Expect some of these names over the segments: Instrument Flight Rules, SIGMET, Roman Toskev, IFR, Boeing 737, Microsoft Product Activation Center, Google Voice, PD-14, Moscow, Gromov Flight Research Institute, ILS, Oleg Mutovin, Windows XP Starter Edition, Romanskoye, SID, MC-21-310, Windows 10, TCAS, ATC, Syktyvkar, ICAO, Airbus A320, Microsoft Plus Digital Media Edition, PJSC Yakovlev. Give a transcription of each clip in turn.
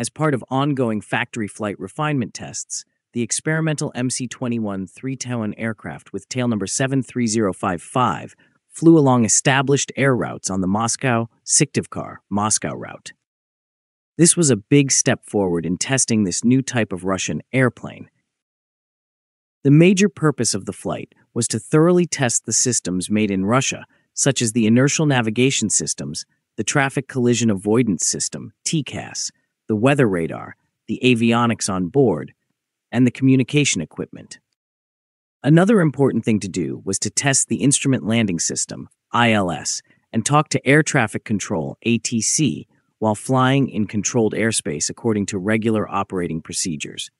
As part of ongoing factory flight refinement tests, the experimental MC-21-310 aircraft with tail number 73055 flew along established air routes on the Moscow-Syktyvkar-Moscow route. This was a big step forward in testing this new type of Russian airplane. The major purpose of the flight was to thoroughly test the systems made in Russia, such as the inertial navigation systems, the traffic collision avoidance system, TCAS, the weather radar, the avionics on board, and the communication equipment. Another important thing to do was to test the Instrument Landing System, ILS, and talk to Air Traffic Control, ATC, while flying in controlled airspace according to regular operating procedures.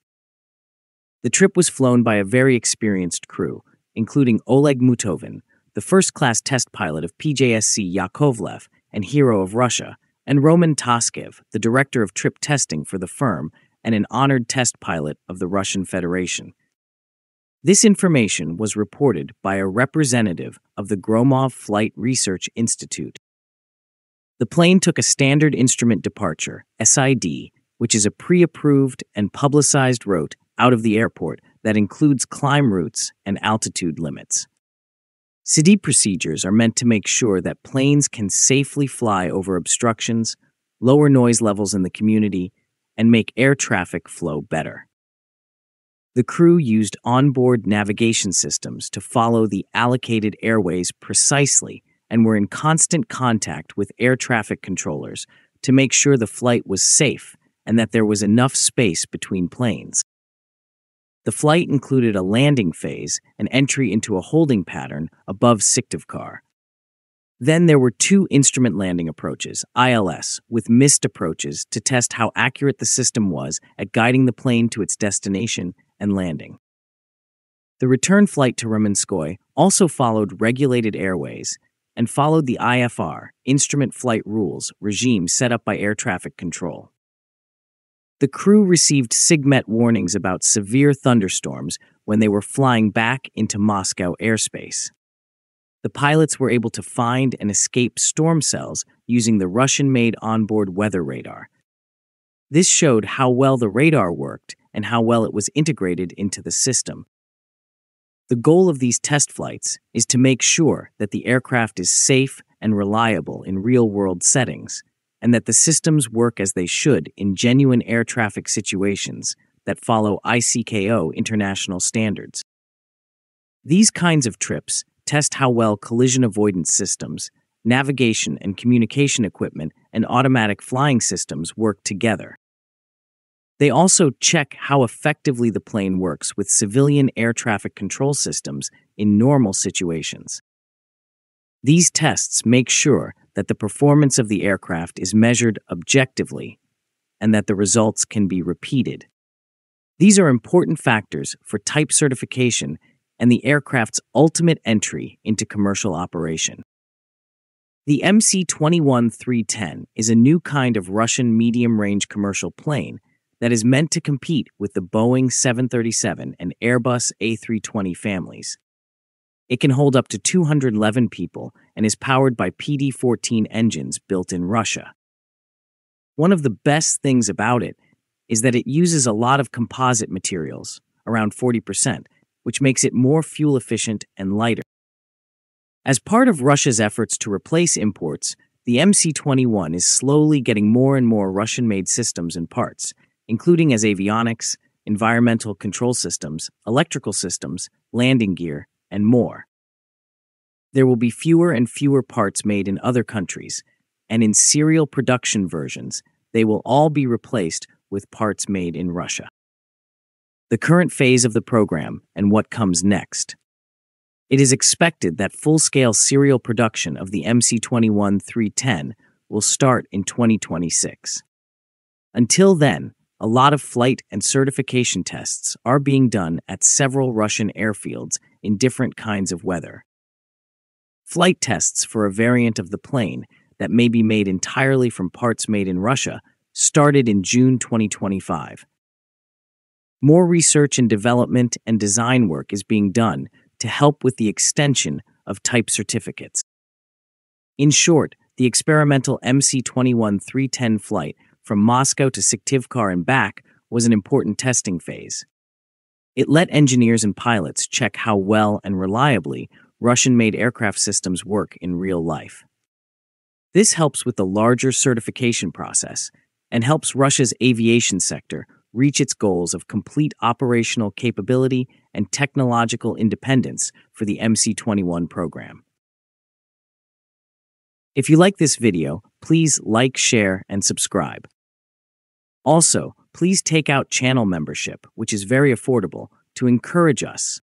The trip was flown by a very experienced crew, including Oleg Mutovin, the first-class test pilot of PJSC Yakovlev and Hero of Russia, and Roman Toskev, the director of trip testing for the firm, and an honored test pilot of the Russian Federation. This information was reported by a representative of the Gromov Flight Research Institute. The plane took a standard instrument departure, SID, which is a pre-approved and publicized route out of the airport that includes climb routes and altitude limits. SID procedures are meant to make sure that planes can safely fly over obstructions, lower noise levels in the community, and make air traffic flow better. The crew used onboard navigation systems to follow the allocated airways precisely and were in constant contact with air traffic controllers to make sure the flight was safe and that there was enough space between planes. The flight included a landing phase and entry into a holding pattern above Syktyvkar. Then there were two instrument landing approaches, ILS, with missed approaches to test how accurate the system was at guiding the plane to its destination and landing. The return flight to Romanskoye also followed regulated airways and followed the IFR, Instrument Flight Rules, regime set up by air traffic control. The crew received SIGMET warnings about severe thunderstorms when they were flying back into Moscow airspace. The pilots were able to find and escape storm cells using the Russian-made onboard weather radar. This showed how well the radar worked and how well it was integrated into the system. The goal of these test flights is to make sure that the aircraft is safe and reliable in real-world settings, and that the systems work as they should in genuine air traffic situations that follow ICAO international standards. These kinds of trips test how well collision avoidance systems, navigation and communication equipment, and automatic flying systems work together. They also check how effectively the plane works with civilian air traffic control systems in normal situations. These tests make sure that the performance of the aircraft is measured objectively and that the results can be repeated. These are important factors for type certification and the aircraft's ultimate entry into commercial operation. The MC-21-310 is a new kind of Russian medium-range commercial plane that is meant to compete with the Boeing 737 and Airbus A320 families. It can hold up to 211 people and is powered by PD-14 engines built in Russia. One of the best things about it is that it uses a lot of composite materials, around 40%, which makes it more fuel-efficient and lighter. As part of Russia's efforts to replace imports, the MC-21 is slowly getting more and more Russian-made systems and parts, including as avionics, environmental control systems, electrical systems, landing gear, and more. There will be fewer and fewer parts made in other countries, and in serial production versions, they will all be replaced with parts made in Russia. The current phase of the program and what comes next. It is expected that full-scale serial production of the MC-21-310 will start in 2026. Until then, a lot of flight and certification tests are being done at several Russian airfields in different kinds of weather. Flight tests for a variant of the plane that may be made entirely from parts made in Russia started in June 2025. More research and development and design work is being done to help with the extension of type certificates. In short, the experimental MC-21-310 flight from Moscow to Syktyvkar and back was an important testing phase. It let engineers and pilots check how well and reliably Russian-made aircraft systems work in real life. This helps with the larger certification process and helps Russia's aviation sector reach its goals of complete operational capability and technological independence for the MC-21 program. If you like this video, please like, share, and subscribe. Also, please take out channel membership, which is very affordable, to encourage us.